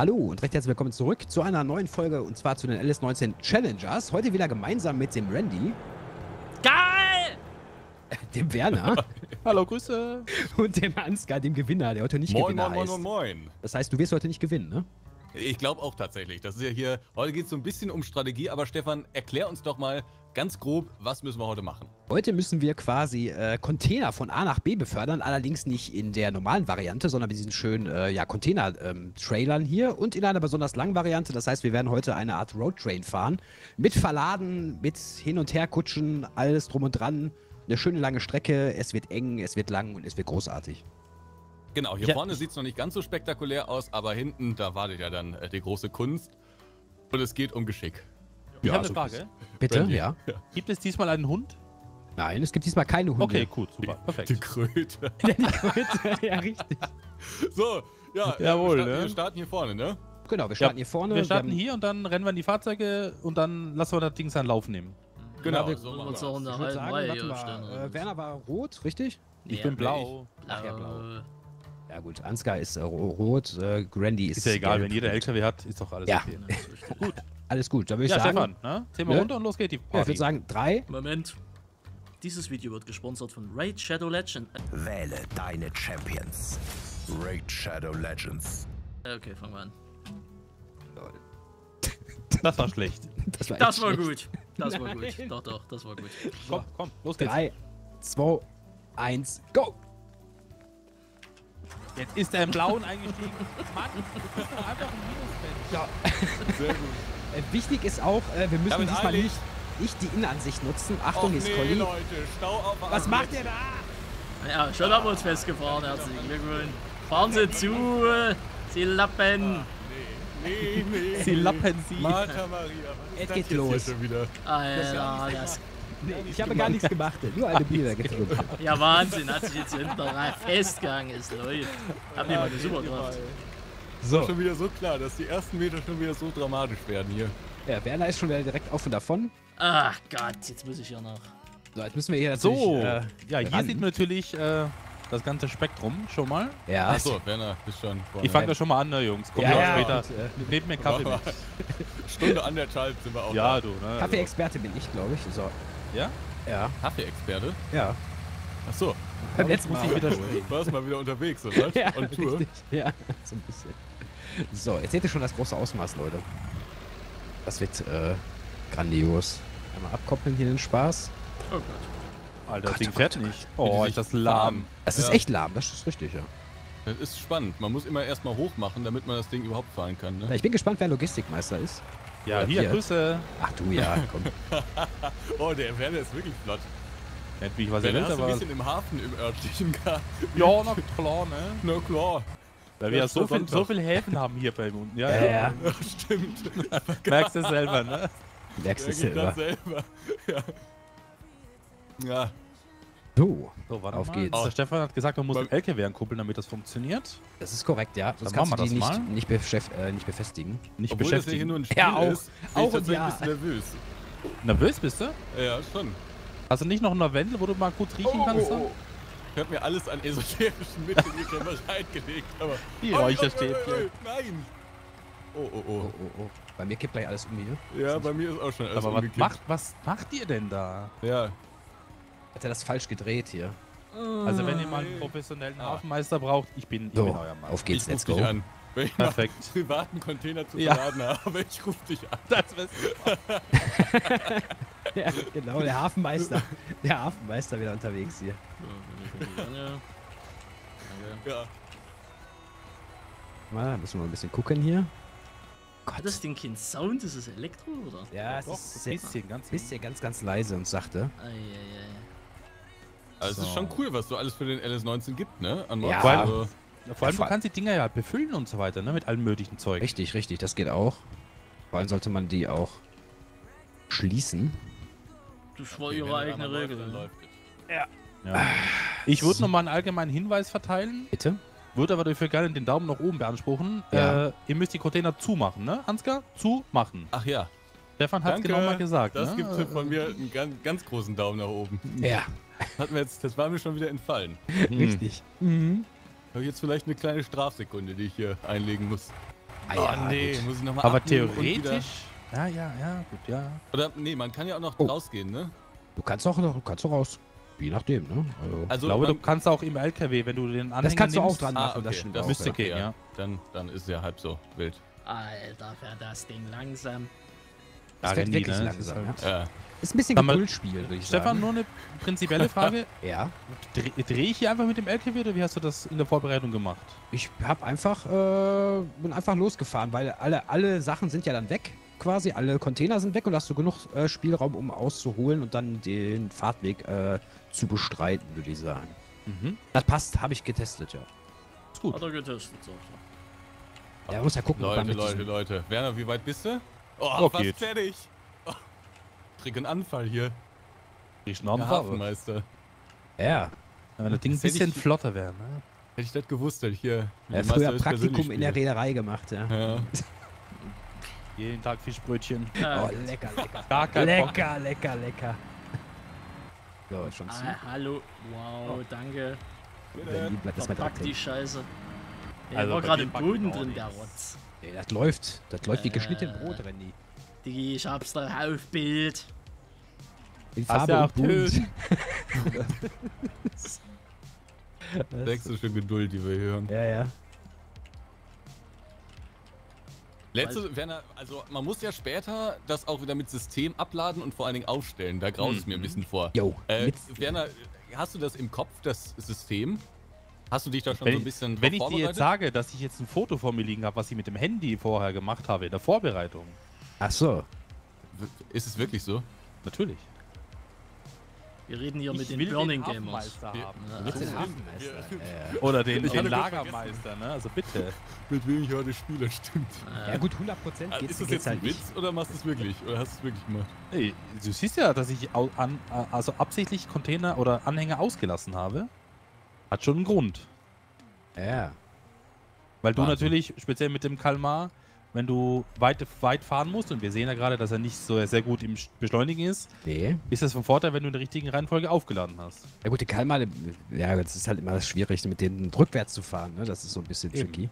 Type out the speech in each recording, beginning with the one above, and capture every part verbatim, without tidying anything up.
Hallo und recht herzlich willkommen zurück zu einer neuen Folge, und zwar zu den L S neunzehn Challengers. Heute wieder gemeinsam mit dem Randy. Geil! Dem Werner. Hallo, Grüße. Und dem Ansgar, dem Gewinner, der heute nicht moin, Gewinner moin, heißt. Moin, moin, moin, moin. Das heißt, du wirst heute nicht gewinnen, ne? Ich glaube auch tatsächlich. Das ist ja hier, heute geht es so ein bisschen um Strategie, aber Stefan, erklär uns doch mal ganz grob, was müssen wir heute machen? Heute müssen wir quasi äh, Container von A nach B befördern, allerdings nicht in der normalen Variante, sondern mit diesen schönen äh, ja, Container-Trailern ähm, hier und in einer besonders langen Variante. Das heißt, wir werden heute eine Art Roadtrain fahren, mit Verladen, mit Hin- und Herkutschen, alles drum und dran. Eine schöne lange Strecke, es wird eng, es wird lang und es wird großartig. Genau, hier ja, vorne sieht es noch nicht ganz so spektakulär aus, aber hinten, da wartet ja dann äh, die große Kunst und es geht um Geschick. Ich ja, habe eine Frage. Bitte? Ja. Gibt es diesmal einen Hund? Nein, es gibt diesmal keine Hunde. Okay, gut, super, die, perfekt. Die Kröte. Ja, die Kröte, ja, richtig. So, ja, jawohl, wir, starten, ne? wir starten hier vorne, ne? Genau, wir starten ja, hier vorne. Wir starten wir hier und dann rennen wir in die Fahrzeuge und dann lassen wir das Ding seinen Lauf nehmen. Genau, genau, so wir uns auch unterhalten. Äh, Werner war rot, richtig? Ich ja, bin blau. Ich blau. Ach, ja, blau. Ja gut, Ansgar ist äh, rot, äh, Randy ist... Ist ja egal, wenn jeder L K W hat, ist doch alles ja. okay. Ne? Gut. Alles gut, dann würde ich ja, sagen... Stefan, ne? Zählen wir ne? runter und los geht die Party. Ja, ich würde sagen, drei... Moment. Dieses Video wird gesponsert von Raid Shadow Legends. Wähle deine Champions. Raid Shadow Legends. Okay, fangen wir an. Das war schlecht. Das war, das war schlecht. gut. Das Nein. war gut. Doch, doch, das war gut. Komm, komm, los geht's. drei, zwei, eins, go! Jetzt ist er im Blauen eingestiegen. Mann, du bist doch einfach ein Minusfeld. Ja. Sehr gut. Wichtig ist auch, wir müssen Damit diesmal nicht, nicht die Innenansicht nutzen. Achtung, ist nee, Colli. Leute, Stau auf Was Arme. macht ihr da? Ja, schon haben wir uns festgefahren, herzlichen Glückwunsch. Fahren Sie zu, Sie lappen. Ah, nee, nee, nee. Sie lappen Sie. Martha Maria, was ist das geht los. Schon wieder? Ah, ja, das, das Nee, ich gemacht. habe gar nichts gemacht, nur eine Bier getrunken. Ja, Wahnsinn, hat sich jetzt hinten rein festgehangen, es läuft. Hab ja, jemand eine Superkraft. So. Ist schon wieder so klar, dass die ersten Meter schon wieder so dramatisch werden hier. Ja, Werner ist schon wieder direkt auf und davon. Ach Gott, jetzt muss ich hier noch. So, jetzt müssen wir hier natürlich... So, äh, ja, hier ran. sieht man natürlich äh, das ganze Spektrum schon mal. Ja. Achso, Werner, bist schon vorne. Ich fange da schon mal an, ne, Jungs. Kommt ja, ja, später. Und, äh, nehmt mir Kaffee mit. Stunde anderthalb sind wir auch Ja, da. du, ne. Kaffee-Experte bin ich, glaube ich. So. Ja? Ja. Kaffee-Experte? Ja. Achso. Beim letzten Mal. Du warst mal wieder unterwegs, oder? Ja, On Tour. Richtig. Ja, so ein bisschen. So, jetzt seht ihr schon das große Ausmaß, Leute. Das wird äh, grandios. Einmal abkoppeln hier den Spaß. Oh Gott. Alter, das Ding fährt nicht. Oh, ist das lahm. Das ist echt lahm, das ist richtig, ja. Das ist spannend. Man muss immer erstmal hoch machen, damit man das Ding überhaupt fahren kann. Ne? Ich bin gespannt, wer Logistikmeister ist. Ja, Oder hier, Grüße. Ach du, ja, komm. Oh, der Werner ist wirklich flott. Nicht wie ich was erinnert, aber... ein bisschen im Hafen im örtlichen Garten. Ja, na klar, ne? Na klar. Weil wir ja so, viel, so viele Häfen haben hier bei uns. Ja, ja, ja. ja. Stimmt. Merkst du selber, ne? Merkst du selber. selber. Ja. ja. So, so warte auf mal. geht's. Oh. Der Stefan hat gesagt, man muss den L K W ankuppeln, damit das funktioniert. Das ist korrekt, ja. Sonst kannst du die nicht, nicht, befest, äh, nicht befestigen. Nicht Obwohl beschäftigen. Das hier nur ein Spiel ja, auch. Ist, auch ich ja. ein bisschen nervös. Nervös bist du? Ja, schon. Hast du nicht noch eine Wendel, wo du mal gut riechen oh, kannst? Oh, oh. Ich hab mir alles an esoterischen Mitteln in die Kämmerei gelegt, aber... Die Räucherstäbchen. Nein! Oh, oh, oh. oh, oh, oh. Bei mir kippt gleich alles um hier. Ja, bei mir ist auch schon alles Aber was macht, was macht ihr denn da? Ja. Hat er das falsch gedreht hier? Also wenn ihr mal einen professionellen ah. Hafenmeister braucht, ich bin, ich so, bin euer Mann. Auf geht's, ich let's go. Dich an. Wenn ich Perfekt. Einen privaten Container zu verladen ja. habe, ich ruf dich an. Das ja, genau, der Hafenmeister. Der Hafenmeister wieder unterwegs hier. Ja. Mal, müssen wir mal ein bisschen gucken hier. Hat das Ding kein Sound? Ist es Elektro, oder? Ja, ja es doch, ist ein bisschen, ganz, bisschen ganz, ganz leise und sachte. Ei, ei, ei. Also so. Es ist schon cool, was du alles für den L S neunzehn gibt, ne? An ja. Vor allem, also, ja, vor allem ja, du kannst die Dinger ja befüllen und so weiter, ne? Mit allem möglichen Zeug. Richtig, richtig, das geht auch. Vor allem sollte man die auch schließen. Das war ihre eigene Regel. Ja. ja. Ich würde so. nochmal einen allgemeinen Hinweis verteilen. Bitte? Würde aber dafür gerne den Daumen nach oben beanspruchen. Ja. Äh, ihr müsst die Container zumachen, ne? Ansgar? Zumachen. Ach ja. Stefan hat es genau mal gesagt. Das ne? gibt äh, von mir einen ganz, ganz großen Daumen nach oben. Ja. Hat mir jetzt, das war mir schon wieder entfallen. Richtig. Mhm. Ich habe jetzt vielleicht eine kleine Strafsekunde, die ich hier einlegen muss. Ah, oh, ja, nee, gut. Muss ich noch mal aber theoretisch. Ja, ja, ja, gut, ja. Oder, nee, man kann ja auch noch oh. rausgehen, ne? Du kannst auch noch, du kannst auch raus. Je nachdem, ne? Also, also ich glaube, du kannst auch im L K W, wenn du den Anhänger das kannst nimmst, du auch dran machen. Ah, okay. Das, stimmt das auch, müsste ja. gehen, ja. Dann, dann ist ja halb so wild. Alter, fährt das Ding langsam. Das fährt wirklich ne? langsam, ja. ja. Ist ein bisschen Geduldsspiel, würde ich Stefan, sagen. Stefan, nur eine prinzipielle Frage. ja. Drehe dreh ich hier einfach mit dem L K W oder wie hast du das in der Vorbereitung gemacht? Ich habe einfach, äh, bin einfach losgefahren, weil alle, alle Sachen sind ja dann weg, quasi. Alle Container sind weg und hast du genug äh, Spielraum, um auszuholen und dann den Fahrtweg äh, zu bestreiten, würde ich sagen. Mhm. Das passt, habe ich getestet, ja. Ist gut. Hat er getestet, so. Ja, man muss ja gucken, Leute, Leute, Leute. Werner, wie weit bist du? Oh, okay. Fast fertig. Oh. Krieg einen Anfall hier. Krieg einen Hafenmeister. Ja. Wenn das Ding ein bisschen ich, flotter wäre, ne? Hätte ich das gewusst, hätte ich hier... Ja, früher Praktikum in der Reederei gemacht, ja. ja. Jeden Tag Fischbrötchen. Ja. Oh, lecker, lecker. Gar kein lecker, lecker, lecker, lecker. So, ist schon ah, zu. Hallo. Wow, oh. danke. Bitte. Das verpackt die Scheiße. Ich also war gerade im Boden drin, der Rotz. Nee, das läuft. Das läuft äh, wie geschnitten Brot, Randy. Digi, ich hab's doch auf Bild. In Farbe und Bunt. Sechstische Geduld, die wir hören. Ja, ja. Letzte, Werner, also man muss ja später das auch wieder mit System abladen und vor allen Dingen aufstellen. Da graut es hm. mir ein bisschen vor. Jo, äh, Werner, hast du das im Kopf, das System? Hast du dich da schon wenn so ein bisschen ich, Wenn ich dir jetzt sage, dass ich jetzt ein Foto vor mir liegen habe, was ich mit dem Handy vorher gemacht habe, in der Vorbereitung. Ach so. Ist es wirklich so? Natürlich. Wir reden hier ich mit den Burning den Gamers. Ja. Ja. Den ja. Ja. Oder den, den Lagermeister, ne? Also bitte. Mit wem ich heute spiele, stimmt. Ja gut, hundert Prozent geht's, also ist das jetzt halt ein Witz nicht. Oder machst du es wirklich? Oder hast du es wirklich gemacht? Hey, du siehst ja, dass ich an, also absichtlich Container oder Anhänger ausgelassen habe. Hat schon einen Grund. Ja. Weil du Wahnsinn. Natürlich, speziell mit dem Kalmar, wenn du weit, weit fahren musst, und wir sehen ja gerade, dass er nicht so sehr gut im Beschleunigen ist, nee. Ist das von Vorteil, wenn du in der richtigen Reihenfolge aufgeladen hast. Ja gut, die Kalmar, ja, das ist halt immer schwierig, mit denen rückwärts zu fahren, ne? Das ist so ein bisschen Eben. tricky.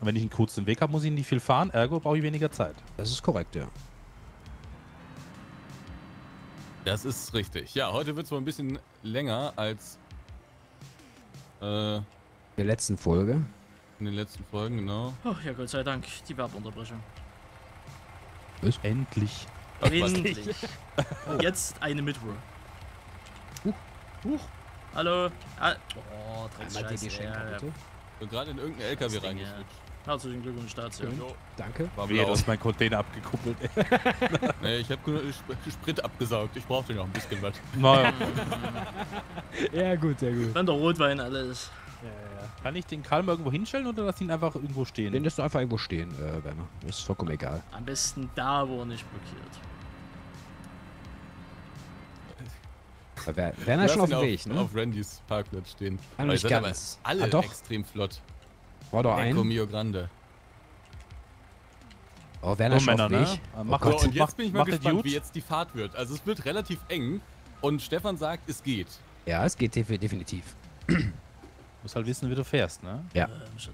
Und wenn ich einen kurzen Weg habe, muss ich nicht viel fahren, ergo brauche ich weniger Zeit. Das ist korrekt, ja. Das ist richtig. Ja, heute wird es wohl ein bisschen länger als... Äh, in der letzten Folge. In den letzten Folgen, genau. Oh ja, Gott sei Dank, die Werbeunterbrechung. Was? Endlich. Ach, endlich. Und jetzt eine Midroll. Huch, huch. Hallo. Ah, oh, Dreckscheiße. Schenker, ja, ich bin gerade in irgendeinen L K W reingeschwitzt. Herzlichen Glückwunsch dazu. Danke. Danke. War mir aus meinem Container abgekuppelt. Nee, ich habe Sprit abgesaugt. Ich brauchte noch ein bisschen was. Naja. Ja gut, sehr gut. Wenn der Rotwein alles. Ja, ja. Kann ich den Kalm irgendwo hinstellen oder lass ihn einfach irgendwo stehen? Den lässt du einfach irgendwo stehen, äh, Werner. Ist vollkommen egal. Am besten da, wo er nicht blockiert. Werner ist schon auf dem Weg, ne? Auf Randys Parkplatz stehen. Kann nicht ganz. Aber alle ah, extrem flott. War doch ein. Mio Grande. Oh, Werner schon auf dem Weg. Mach oh, und jetzt mach, bin ich mal gespannt, wie jetzt die Fahrt wird. Also es wird relativ eng und Stefan sagt, es geht. Ja, es geht definitiv. Du musst halt wissen, wie du fährst, ne? Ja.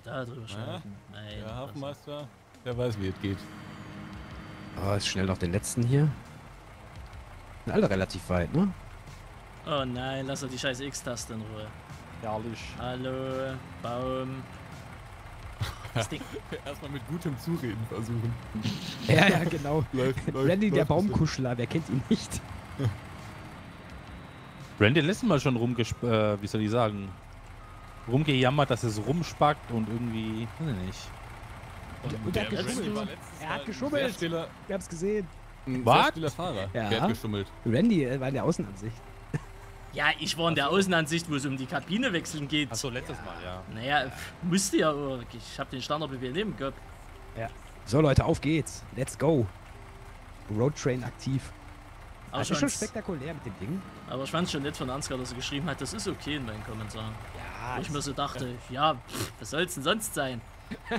Da drüber ja. Nein, der Hafenmeister, der weiß, wie es geht. Oh, ist schnell noch den letzten hier. Sind alle relativ weit, ne? Oh nein, lass doch die scheiß X-Taste in Ruhe. Herrlich. Hallo, Baum. Erstmal mit gutem Zureden versuchen. Ja, ja, genau. Läuft, läuft, Randy, läuft der Baumkuschler, wer kennt ihn nicht? Randy letzten Mal schon rumgesp... Äh, wie soll ich sagen? Rumgejammert, dass es rumspackt und irgendwie, weiß ich nicht. Und, und, und der hat geschummelt. Er hat geschummelt. Stiller, ich hab's gesehen. Ein sehr stiller Fahrer. Ja. Der hat geschummelt. Randy war in der Außenansicht. Ja, ich war in der Außenansicht, wo es um die Kabine wechseln geht. Achso, letztes ja. Mal, ja. Naja, musste ja. Ich hab den Standard-Befehl neben gehabt. Ja. So, Leute, auf geht's. Let's go. Roadtrain aktiv. Aber das ist schon spektakulär mit dem Ding. Aber ich fand es schon nett von Ansgar, dass er geschrieben hat, das ist okay in meinen Kommentaren. Ja. Wo ich mir so dachte, ja, ja pff, was soll's denn sonst sein? Hm.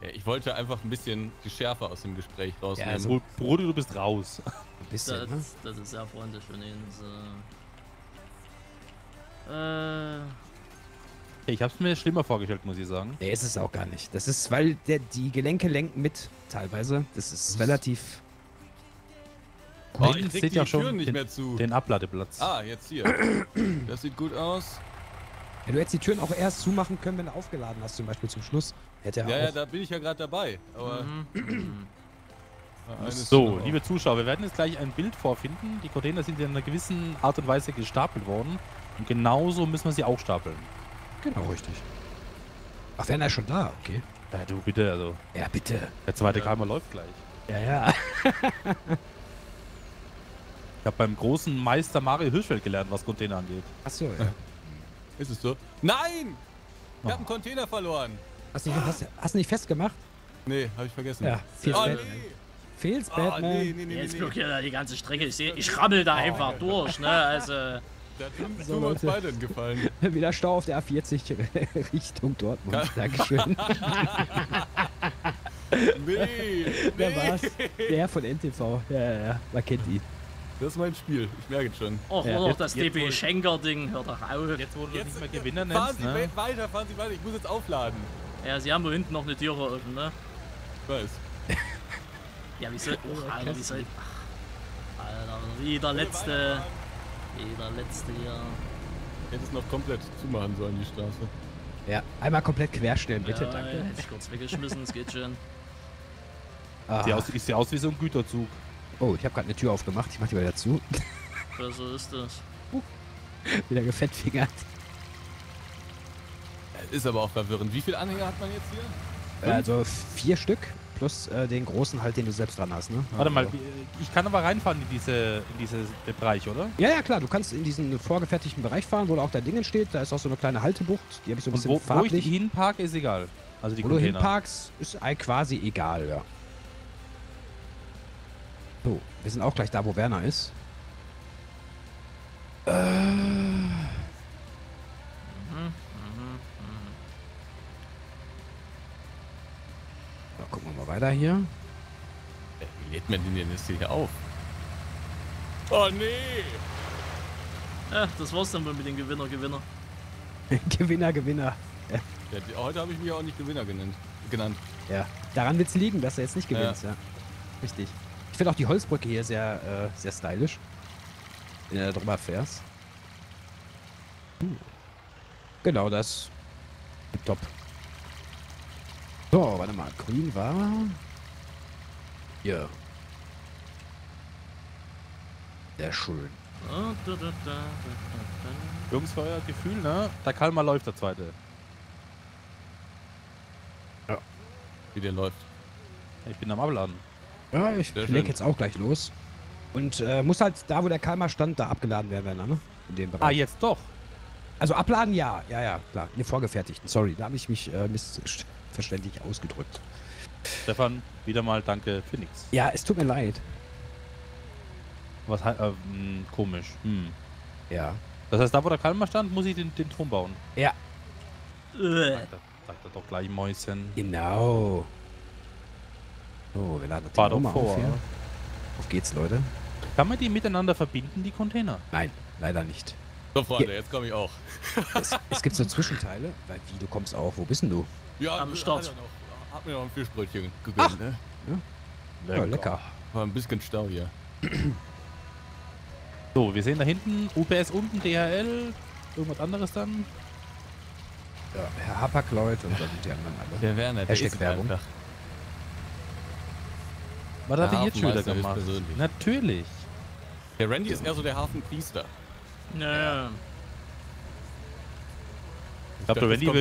Ja, ich wollte einfach ein bisschen die Schärfe aus dem Gespräch rausnehmen. Ja, also, Brody, du bist raus. Ein bisschen, das, ne? Das ist sehr freundlich von Ihnen. So. Äh, Ich hab's mir schlimmer vorgestellt, muss ich sagen. Der ist es auch gar nicht. Das ist, weil der, die Gelenke lenken mit, teilweise. Das ist relativ... Oh, ich krieg seht die ja schon Türen nicht den, mehr zu. Den Abladeplatz. Ah, jetzt hier. Das sieht gut aus. Ja, du hättest die Türen auch erst zumachen können, wenn du aufgeladen hast, zum Beispiel zum Schluss. Hätte er ja, auch. Ja, da bin ich ja gerade dabei. Aber mhm. So, liebe Zuschauer, wir werden jetzt gleich ein Bild vorfinden. Die Container sind in einer gewissen Art und Weise gestapelt worden. Und genauso müssen wir sie auch stapeln. Genau, richtig. Ach, Werner ist schon da, okay. Ja, du, bitte, also. Ja, bitte. Der zweite ja. Kalmar läuft gleich. Ja, ja. Ich habe beim großen Meister Mario Hirschfeld gelernt, was Container angeht. Achso, ja. Ist es so? Nein! Ich oh. habe einen Container verloren. Hast du nicht, hast, hast nicht festgemacht? Nee, habe ich vergessen. Ja, viel oh, nee. Fehlt's, oh, Batman. Nee, nee, nee, jetzt blockiert er die ganze Strecke. Ich sehe, ich rammel da oh, einfach Alter. durch, ne? Also. Da tun so, wir uns beide gefallen. Wieder Stau auf der A vierzig Richtung Dortmund. Dankeschön. nee, nee. Der war's. Der von N T V. Ja, ja, ja. Man kennt ihn. Das ist mein Spiel, ich merke es schon. Och, ja, noch das D B Schenker-Ding, hört doch auf. Jetzt, wo du jetzt, nicht mehr Gewinner nennst, fahren Sie ne? weiter, fahren Sie weiter, ich muss jetzt aufladen. Ja, Sie haben da hinten noch eine Türe offen, ne? Ich weiß. Ja, wie soll... Oh, Alter, wie soll... Ach, Alter, wie der letzte... Wie der letzte hier. Hätte es noch komplett zumachen sollen, die Straße. Ja, einmal komplett querstellen, bitte, ja, danke. Hätte ich kurz weggeschmissen, es geht schon. Ah. Ist ja aus wie so ein Güterzug. Oh, ich habe gerade eine Tür aufgemacht, ich mach die mal dazu. Ja, so ist das. Uh, wieder gefettfingert. Ist aber auch verwirrend. Wie viele Anhänger hat man jetzt hier? Äh, also vier Stück plus äh, den großen halt, den du selbst dran hast, ne? Warte mal, ich kann aber reinfahren in diese, in diese den Bereich, oder? Ja, ja, klar, du kannst in diesen vorgefertigten Bereich fahren, wo auch dein Ding steht. Da ist auch so eine kleine Haltebucht, die habe ich so ein bisschen farblich. Wo ich hinparke, ist egal. Also die Wo Container. du hinparkst, ist quasi egal, ja. So, wir sind auch gleich da, wo Werner ist. Äh. Mhm, mh, mh, mh. So, gucken wir mal weiter hier. Wie lädt man denn die Liste hier auf? Oh nee! Ja, das war's dann wohl mit den Gewinner, Gewinner. Gewinner, Gewinner. Ja. Ja, heute habe ich mich auch nicht Gewinner genannt. genannt. Ja, daran wird's liegen, dass er jetzt nicht gewinnt. Ja. Ja. Richtig. Ich finde auch die Holzbrücke hier sehr, äh, sehr stylisch. Wenn du da drüber fährst. Hm. Genau das. Top. So, warte mal. Grün war... Ja. Sehr schön. Jungs, für euer Gefühl, ne? Der Kalmar läuft, der zweite. Ja. Wie der läuft. Ich bin am Abladen. Ja, ich leg jetzt auch gleich los. Und äh, muss halt da, wo der Kalmar stand, da abgeladen werden, Werner, ne? In dem Bereich. Ah, jetzt doch. Also abladen, ja. Ja, ja, klar. Ne, vorgefertigten. Sorry, da habe ich mich äh, missverständlich ausgedrückt. Stefan, wieder mal danke für nichts. Ja, es tut mir leid. Was äh, komisch. Hm. Ja. Das heißt, da, wo der Kalmar stand, muss ich den, den Turm bauen. Ja. Sagt er, sagt er doch gleich, Mäuschen. Genau. So, wir laden das Ding mal auf hier. Auf geht's, Leute. Kann man die miteinander verbinden, die Container? Nein, leider nicht. So, Freunde, Ge jetzt komme ich auch. Es, es gibt so Zwischenteile, weil wie, du kommst auch. Wo bist denn du? Ja, am Start. Hat, noch, hat mir noch ein Fischbrötchen gegönnt, Ach. ne? Ja, lecker. Ja, lecker. War ein bisschen Stau hier. So, wir sehen da hinten U P S unten, D H L, irgendwas anderes dann. Ja, Herr Hapag-Lloyd und dann die anderen alle. Der Werner, der ist Werbung. Einfach. Was hat er jetzt schon wieder gemacht? Natürlich. Der Randy ist eher so der Hafenpriester. Naja. Ich glaube, der,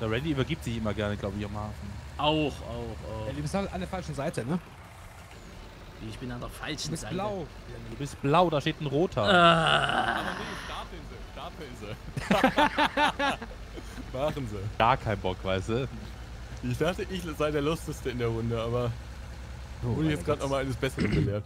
der Randy übergibt sich immer gerne, glaube ich, am Hafen. Auch, auch, auch. Ja, du bist halt an der falschen Seite, ne? Ich bin an der falschen Seite. Du bist blau. Du bist blau, da steht ein roter. Ah. Aber nee, Stapinsel, Stapinsel. Machen sie. Gar kein Bock, weißt du? Ich dachte, ich sei der Lustigste in der Runde, aber... Oh, wurde jetzt gerade nochmal eines Besseren gelehrt.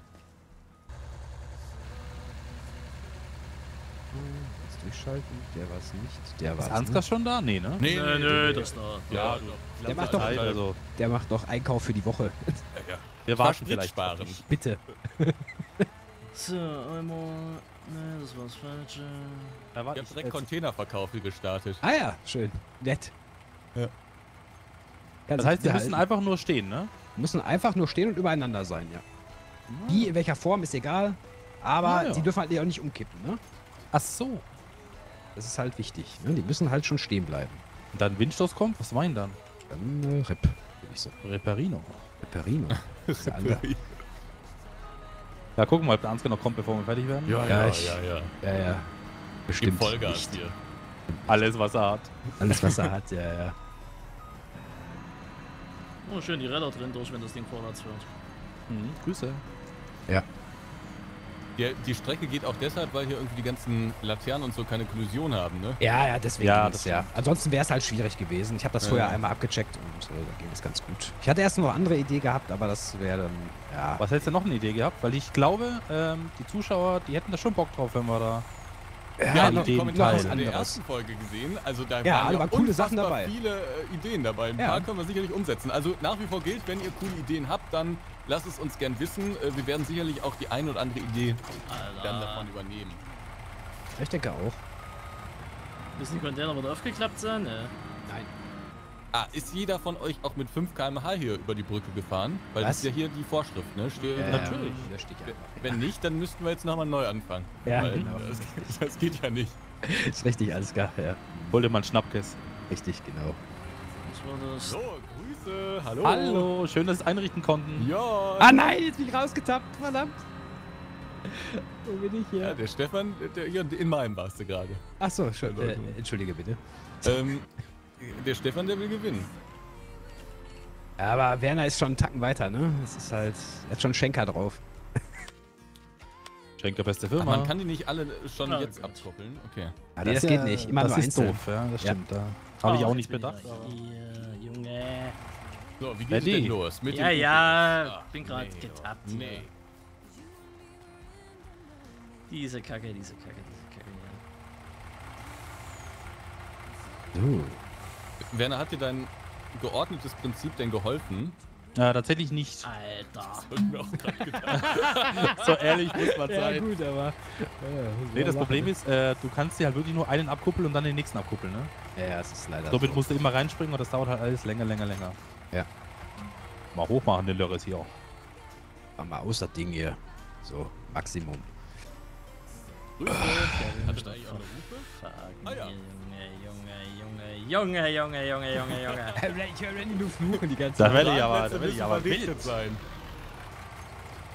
Jetzt durchschalten. Der war es nicht. Der war Ist Ansgar schon da? Nee, ne? Nee, nee, nee, nee, das war. Ja, du, der, macht doch, also. der macht doch Einkauf für die Woche. Ja, ja. Wir warten vielleicht. Bitte. So, einmal. Ne, das war's falsche. Da war direkt Containerverkauf gestartet. Ah ja, schön. Nett. Ja. Das heißt, wir müssen einfach nur stehen, ne? Wir müssen einfach nur stehen und übereinander sein, ja. Wie, in welcher Form, ist egal. Aber ja, ja. Die dürfen halt auch nicht umkippen, ne? Ach so. Das ist halt wichtig, ne? Die müssen halt schon stehen bleiben. Und dann Windstoß kommt? Was meinen dann? Dann äh, Rip, würde ich sagen. Reparino. Reparino. Reparino. Ja, gucken wir mal, ob der Ansgar noch kommt, bevor wir fertig werden. Ja, ja, ja. Ja, ja. ja, ja. Bestimmt Vollgas hier. Alles, was er hat. Alles, was er hat, ja, ja. Oh, schön die Räder drin durch, wenn das Ding vorwärts fährt. Mhm, Grüße. Ja. Ja. Die Strecke geht auch deshalb, weil hier irgendwie die ganzen Laternen und so keine Kollision haben, ne? Ja, ja, deswegen. Ja, das, ja. Ansonsten wäre es halt schwierig gewesen. Ich habe das ja, vorher ja. einmal abgecheckt und äh, da ging es ganz gut. Ich hatte erst noch eine andere Idee gehabt, aber das wäre dann, ja. Was hättest du noch eine Idee gehabt? Weil ich glaube, ähm, die Zuschauer, die hätten da schon Bock drauf, wenn wir da... Ja, ja, noch Kommentare in der ersten Folge gesehen. Also da ja, waren ja coole Sachen dabei. Viele äh, Ideen dabei. Ein ja. paar können wir sicherlich umsetzen. Also nach wie vor gilt, wenn ihr coole Ideen habt, dann lasst es uns gern wissen. Äh, wir werden sicherlich auch die ein oder andere Idee dann davon übernehmen. Ich denke auch. Müssen die Container wieder aufgeklappt sein? Ne? Nein. Ah, ist jeder von euch auch mit fünf Kilometer pro Stunde hier über die Brücke gefahren? Weil Was? das ist ja hier die Vorschrift, ne? Steht ja, natürlich. Ja, steht ja. Wenn nicht, dann müssten wir jetzt nochmal neu anfangen. Ja, weil genau. Das, das geht ja nicht. Ist richtig, alles klar, ja. Hol dir mal einen Schnappkes. Richtig, genau. So, Grüße, hallo. Hallo, schön, dass wir es einrichten konnten. Ja. Ah nein, jetzt bin ich rausgetappt, verdammt. Wo bin ich hier? Ja, der Stefan, der, ja, in meinem warst du gerade. Ach so, schön. Äh, entschuldige bitte. Ähm... Der Stefan, der will gewinnen. Aber Werner ist schon einen Tacken weiter, ne? Das ist halt... Er hat schon Schenker drauf. Schenker, beste Firma. Aber man kann die nicht alle schon Klar, jetzt abkoppeln. Okay. Ja, das nee, das ja, geht nicht. Immer das nur ist doof, ja. Das stimmt. Ja. Da habe ich auch nicht bedacht. Hier, Junge. So, wie geht's denn los? Mit ja, dem ja. ja. Bin gerade nee, getappt. Nee. Ja. Diese Kacke, diese Kacke, diese Kacke, ja. Uh. Werner, hat dir dein geordnetes Prinzip denn geholfen? Ja, tatsächlich nicht. Alter. Das hab ich mir auch gerade gedacht. So ehrlich muss man sein. Ja gut, aber... Ja, das nee, das Problem ist, äh, du kannst dir halt wirklich nur einen abkuppeln und dann den nächsten abkuppeln, ne? Ja, ja, das ist leider Somit so. musst du immer reinspringen und das dauert halt alles länger, länger, länger. Ja. Mal hochmachen, den Lörres hier auch. Mach mal aus, das Ding hier. So, Maximum. Rüfe. Hattest du eigentlich auch eine Rüfe? Ah ja. Junge, Junge, Junge, Junge, Junge. Ich höre Randy nur fluchen die ganze Zeit. Da werde ich aber, da werde ich aber wild sein.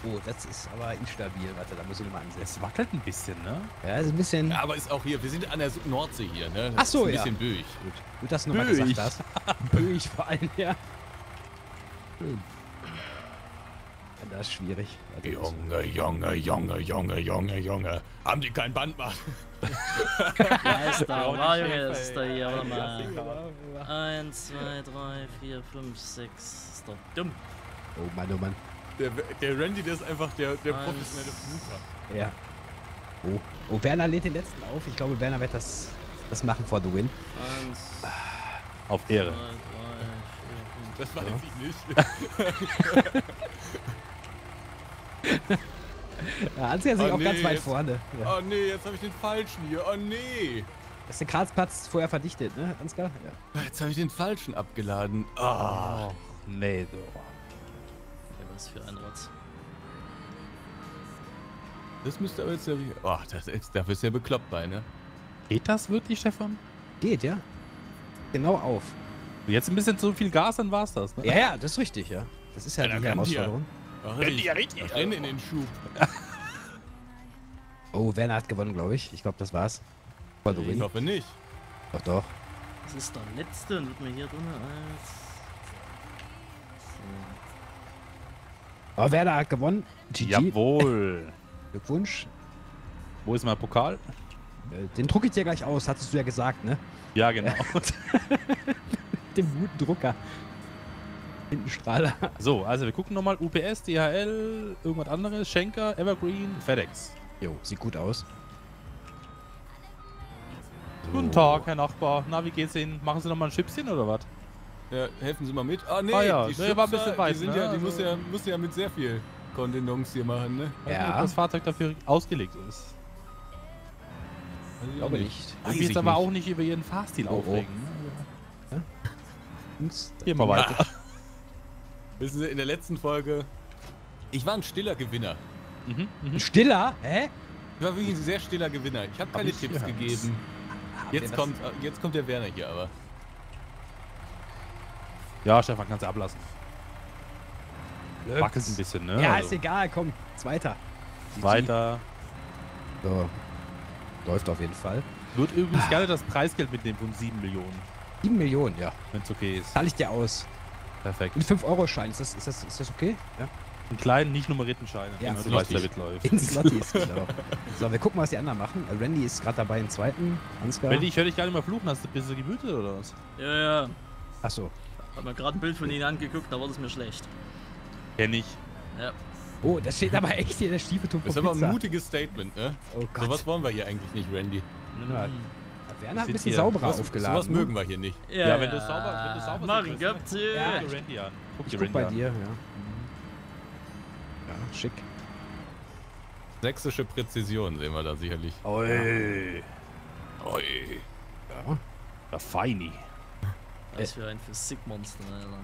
Oh, das ist aber instabil. Warte, da muss ich mal ansetzen. Es wackelt ein bisschen, ne? Ja, ist ein bisschen... Ja, aber ist auch hier, wir sind an der Nordsee hier, ne? Das Ach so, ja. Ein bisschen böig. Gut, Gut dass du nochmal gesagt hast. Böig vor allem, ja. Schön. Das ist schwierig. Also Junge, Junge, Junge, Junge, Junge, Junge. Haben die kein Band gemacht? Meister, Mario ist da hier, warte mal. eins, zwei, drei, vier, fünf, sechs. Ist doch dumm. Oh Mann, oh Mann. Der, der Randy, der ist einfach der, der professionelle Flucher. Ja. Oh. oh, Werner lädt den letzten auf. Ich glaube, Werner wird das, das machen vor The Win. eins. Auf Ehre. drei, drei, vier, fünf, das weiß ja. ich nicht. Ja, Ansgar ist oh, auch nee, ganz weit jetzt, vorne. Ja. Oh nee, jetzt habe ich den falschen hier. Oh nee. Hast den Karlsplatz vorher verdichtet, ne, Ansgar? Ja. Jetzt habe ich den falschen abgeladen. Oh, nee, so. Ey, was für ein Rotz. Das müsste aber jetzt ja. Oh, das ist, dafür ist ja bekloppt bei, ne? Geht das wirklich, Stefan? Geht, ja. Genau auf. Jetzt ein bisschen zu viel Gas, dann war's das, ne? Ja, ja, das ist richtig, ja. Das ist ja, ja die Herausforderung. Hier. Ach, ich, ja, richtig, ich renne in den Schub. Oh, Werner hat gewonnen, glaube ich. Ich glaube, das war's. War ich win. glaube nicht. Doch, doch. Das ist der letzte und wird mir hier drin als... So. Oh, Werner hat gewonnen. G G. Jawohl. Glückwunsch. Wo ist mein Pokal? Den druck ich dir gleich aus, hattest du ja gesagt, ne? Ja, genau. Den guten Drucker. Hintenstrahler. So, also wir gucken nochmal. U P S, D H L, irgendwas anderes. Schenker, Evergreen, FedEx. Jo, sieht gut aus. So. Guten Tag, Herr Nachbar. Na, wie geht's Ihnen? Machen Sie nochmal ein Chipschen oder was? Ja, helfen Sie mal mit. Ah, nee, ah, ja. die nee, Chipser, war ein bisschen weit, die, sind ne? ja, die also, muss ja, muss ja mit sehr viel Kontenance hier machen, ne? Ja. Ob das Fahrzeug dafür ausgelegt ist. Ich glaube nicht. Ich will jetzt aber nicht. auch nicht über ihren Fahrstil oh, aufregen. Oh. Ja. Ja. Gehen wir weiter. Wissen Sie, in der letzten Folge, ich war ein stiller Gewinner. Mhm, mhm. Stiller? Hä? Ich war wirklich ein sehr stiller Gewinner. Ich habe keine hab ich Tipps gehört. gegeben. Jetzt kommt, jetzt kommt der Werner hier aber. Ja, Stefan, kannst du ablassen. Wackelt ein bisschen, ne? Ja, ist egal, komm, zweiter. Zweiter. So. Läuft auf jeden Fall. Würde übrigens ah. gerne das Preisgeld mitnehmen von sieben Millionen. sieben Millionen, ja. Wenn es okay ist. Zahle ich dir aus. Perfekt. Mit fünf Euro Schein, ist das, ist das, ist das okay? Ja. Einen kleinen, nicht nummerierten Schein. Ja, du weißt, der mitläuft. In Slotties, genau. So, wir gucken, was die anderen machen. Randy ist gerade dabei im zweiten. Ansgar. Randy, ich höre dich gar nicht mal fluchen. Hast du ein bisschen gemütet oder was? Ja, ja. Ach so. Hab mir gerade ein Bild von ihnen angeguckt, da wurde es mir schlecht. Kenn ich. Ja. Oh, das steht aber echt hier, der Stiefeltum von Pizza. Das ist aber ein mutiges Statement, ne? Oh Gott. So was wollen wir hier eigentlich nicht, Randy. Ja. Werner hat ein bisschen sauberer aufgeladen. So was mögen wir hier nicht. Ja, ja, wenn du sauber, wenn du sauber Mari, bist. Mari, gibt's hier. Ja, guck Randy an. Guck ich guck bei dir, ja. Ja, schick. Sächsische Präzision sehen wir da sicherlich. Oi. Oi. Ja. Ja, feini. Was für ein Physikmonster, Alter.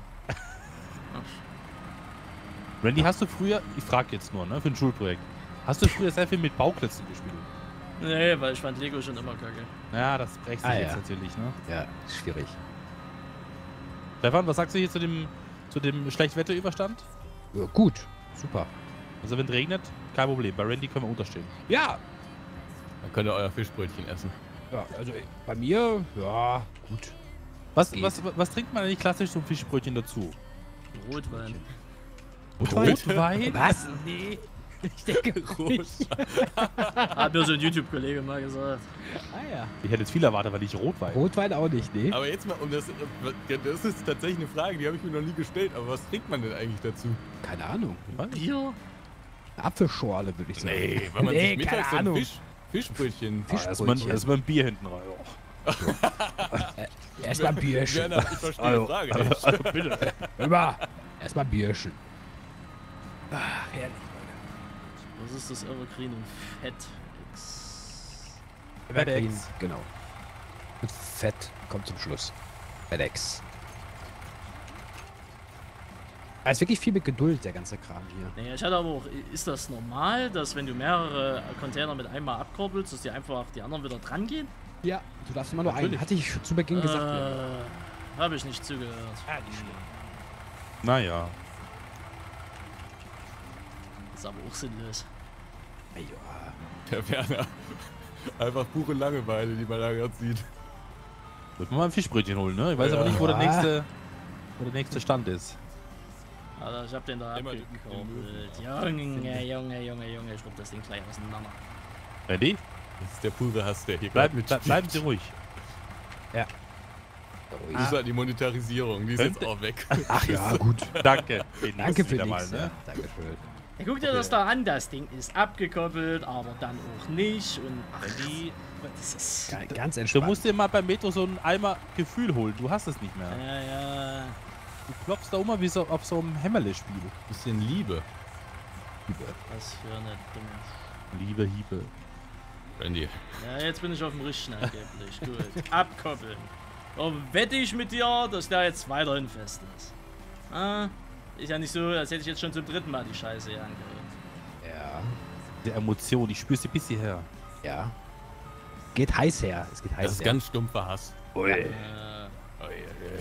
Randy, hast du früher, ich frage jetzt nur, ne, für ein Schulprojekt, hast du früher sehr viel mit Bauklötzen gespielt? Nee, weil ich fand Lego schon immer kacke. Ja, das brechst du ah, jetzt ja. natürlich, ne? Ja, schwierig. Stefan, was sagst du hier zu dem, zu dem Schlechtwetterüberstand? Ja, gut, super. Also wenn es regnet, kein Problem, bei Randy können wir unterstehen. Ja! Dann könnt ihr euer Fischbrötchen essen. Ja, also bei mir, ja, gut. Was, was, was trinkt man eigentlich klassisch zum Fischbrötchen dazu? Rotwein. Rotwein? Was? Nee. Ich denke Rotwein. Hat mir so ein YouTube-Kollege mal gesagt. Ah ja. Ich hätte jetzt viel erwartet, weil ich Rotwein. Rotwein auch nicht, nee. Aber jetzt mal, um das, das ist tatsächlich eine Frage, die habe ich mir noch nie gestellt. Aber was trinkt man denn eigentlich dazu? Keine Ahnung. Bier? Eine Apfelschorle würde ich sagen. Nee, weil man nee, sich mittags keine Ahnung. Fisch, Fischbrötchen. Fischbrötchen. Erstmal ein, erst ein Bier hinten rein. Oh. So. Erstmal Bierchen. Werner, ich verstehe also, die Frage nicht. Also bitte. Immer. Erstmal Bierchen. Ach, herrlich, Leute. Was ist das Evergreen und FedEx? Evergreen, FedEx. Genau. Und Fett kommt zum Schluss. FedEx. Da ist wirklich viel mit Geduld, der ganze Kram hier. Naja, ich hatte aber auch, ist das normal, dass wenn du mehrere Container mit einmal abkoppelst, dass die einfach die anderen wieder dran gehen? Ja, du darfst immer nur einen. Hatte ich zu Beginn äh, gesagt. Ja. Habe ich nicht zugehört. Ja, nicht schlimm. Naja. Ist aber auch sinnlos. Ja. Der Werner. Einfach pure Langeweile, die man da gerade sieht. Wird man mal ein Fischbrötchen holen, ne? Ich weiß ja. aber nicht, wo der nächste, wo der nächste Stand ist. Alter, ich hab den da abgekauft. Junge, Junge, Junge, Junge. Ich rupp das Ding gleich auseinander. Ready? Das ist der Pulverhass, der hier bleibt. Bleib, bleiben Sie ruhig. Ja. Das ah. ist halt die Monetarisierung, die ist Hört jetzt auch weg. Ach ja, gut. Danke. Den Danke für mal, ne? Ja, danke schön. Ja, guck dir okay. das da an, das Ding ist abgekoppelt, aber dann auch nicht. Und ach, die, das ist ja, ganz entspannt. Du musst dir mal beim Metro so ein Eimer Gefühl holen, du hast es nicht mehr. Ja, ja. Du klopfst da immer wie so auf so einem Hämmerle-Spiel. Bisschen Liebe. Liebe. Was für eine dumme. Liebe, Hiebe. Randy. Ja, jetzt bin ich auf dem richtigen angeblich. Gut. Abkoppeln. Und wette ich mit dir, dass der jetzt weiterhin fest ist. Ah, ist ja nicht so, als hätte ich jetzt schon zum dritten Mal die Scheiße hier angehört. Ja. Die Emotion, ich spür's ein bisschen her. Ja. Geht heiß her. Es geht heiß her. Das ist her. ganz stumpfer Hass. Ui. Ja. Äh,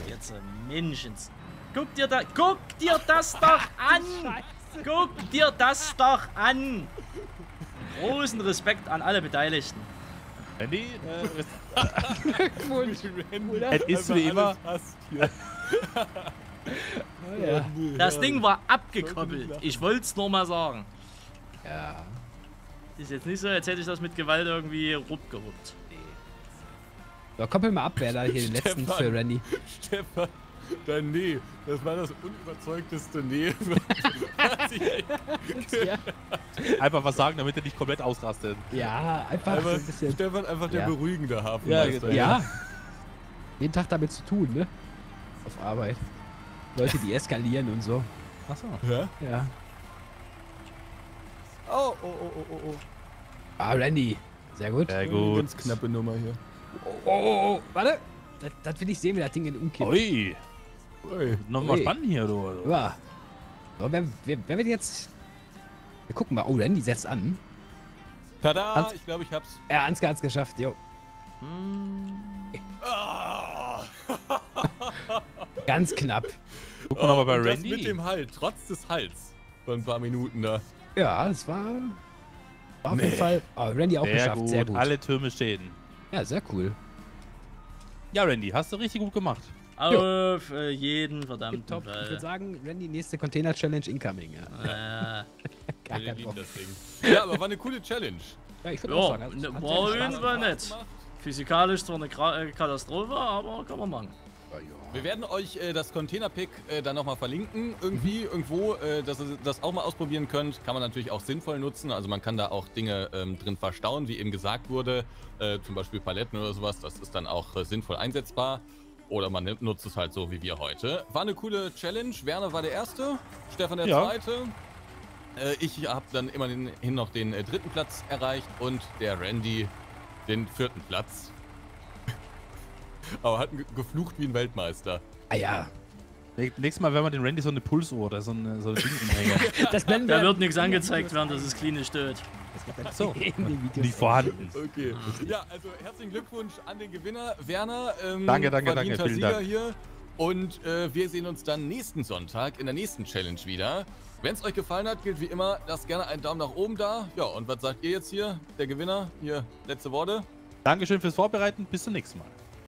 jetzt ein Menschens. Guck dir da, guck dir das doch an! Scheiße. Guck dir das doch an! Großen Respekt an alle Beteiligten. Randy, äh, Glückwunsch, Randy. Es ist wie immer. ja. Das Ding war abgekoppelt. Ich wollte es nur mal sagen. Ja. Ist jetzt nicht so, als hätte ich das mit Gewalt irgendwie rupgeruppt. Nee. So, koppel mal ab, wer da hier den letzten für Randy. Stefan, dein Nee. Das war das unüberzeugteste Nee. ja. Einfach was sagen, damit er nicht komplett ausrastet. Ja, einfach, einfach so ein bisschen. Stefan, einfach der ja. beruhigende Hafenmeister. Ja, ja. ja. Jeden Tag damit zu tun, ne? Auf Arbeit. Leute, die eskalieren und so. Achso. Ja? Ja. Oh, oh, oh, oh, oh. Ah, Randy. Sehr gut. Sehr gut. Ganz knappe Nummer hier. Oh, oh, oh. Warte. Das, das will ich sehen, wie das Ding in umkippt. Ui. Ui. Nochmal spannend hier, du. Also. Ja. So, wer, wer, wer wird jetzt... Wir gucken mal. Oh, Randy setzt an. Tada, Hans, ich glaube, ich hab's. Ja, Ansgar hat's geschafft, jo. Hm. Ah. Ganz knapp. Guck mal, oh, mal bei Randy. Mit dem Halt, trotz des Halts. Von ein paar Minuten da. Ja, das war... war auf nee. jeden Fall... Oh, Randy auch sehr geschafft, gut. sehr gut. Alle Türme stehen. Ja, sehr cool. Ja, Randy, hast du richtig gut gemacht. Auf jo. jeden verdammten Top. Fall. Ich würde sagen, Randy, nächste Container-Challenge incoming. Ja. Gar kein Bock. Ja, aber war eine coole Challenge. Ja, ich würde auch sagen. Hat, ne, hat war irgendwann nett. Physikalisch zwar eine Katastrophe, aber kann man machen. Ja, ja. Wir werden euch äh, das Container-Pick äh, dann nochmal verlinken. Irgendwie, mhm. irgendwo, äh, dass ihr das auch mal ausprobieren könnt. Kann man natürlich auch sinnvoll nutzen. Also man kann da auch Dinge ähm, drin verstauen, wie eben gesagt wurde. Äh, zum Beispiel Paletten oder sowas. Das ist dann auch äh, sinnvoll einsetzbar. Oder man nutzt es halt so, wie wir heute. War eine coole Challenge. Werner war der Erste, Stefan der ja. Zweite. Äh, ich habe dann immerhin noch den äh, dritten Platz erreicht und der Randy den vierten Platz. Aber hat geflucht wie ein Weltmeister. Ah ja. Nächstes Mal werden wir den Randy so eine Pulsuhr oder so eine, so eine Ding umhängen. Da wird nichts angezeigt werden, das ist klinisch tot. So, nicht vorhanden. Okay. Ja, also herzlichen Glückwunsch an den Gewinner, Werner. Ähm, danke, danke, danke. Vielen Sieger Dank. Hier. Und äh, wir sehen uns dann nächsten Sonntag in der nächsten Challenge wieder. Wenn es euch gefallen hat, gilt wie immer, lasst gerne einen Daumen nach oben da. Ja, und was sagt ihr jetzt hier, der Gewinner? Hier, letzte Worte. Dankeschön fürs Vorbereiten. Bis zum nächsten Mal.